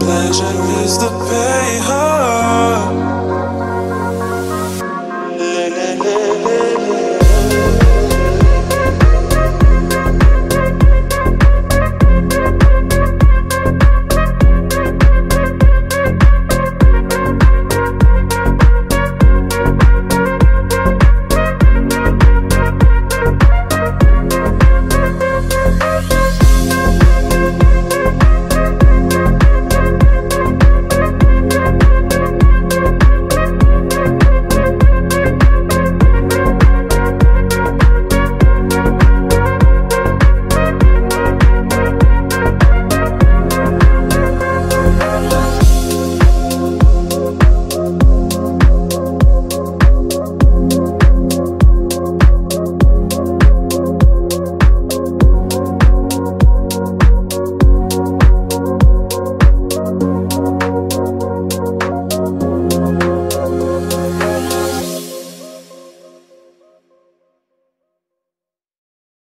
Pleasure is the pain.